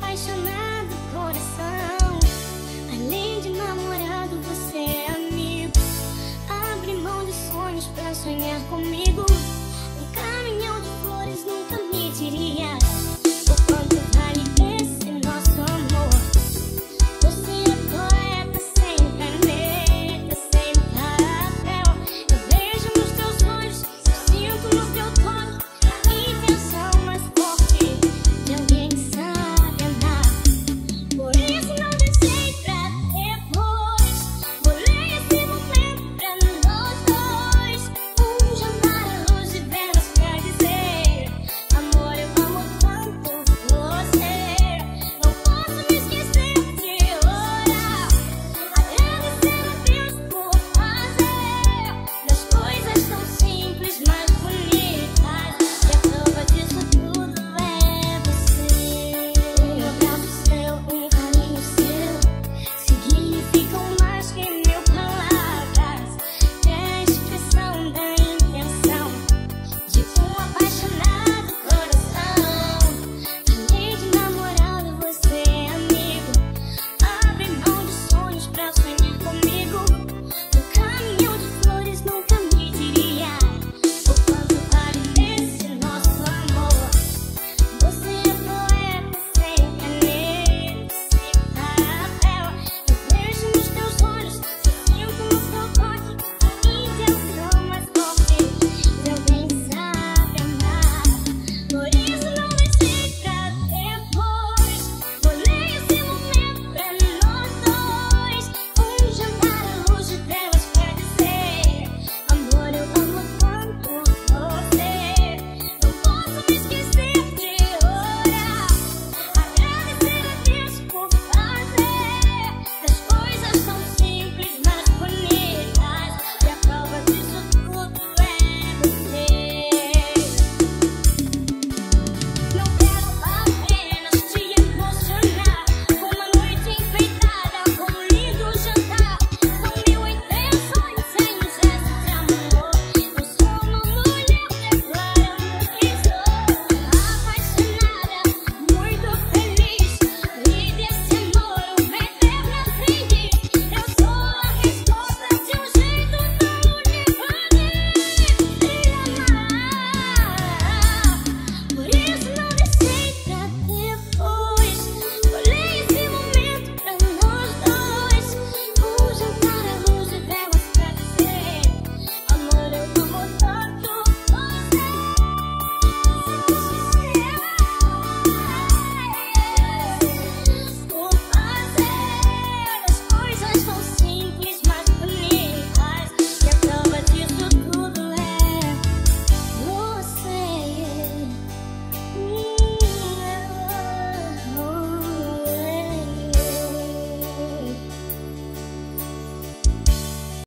apaixonado coração. Além de namorado, você é amigo. Abre mão de sonhos pra sonhar comigo.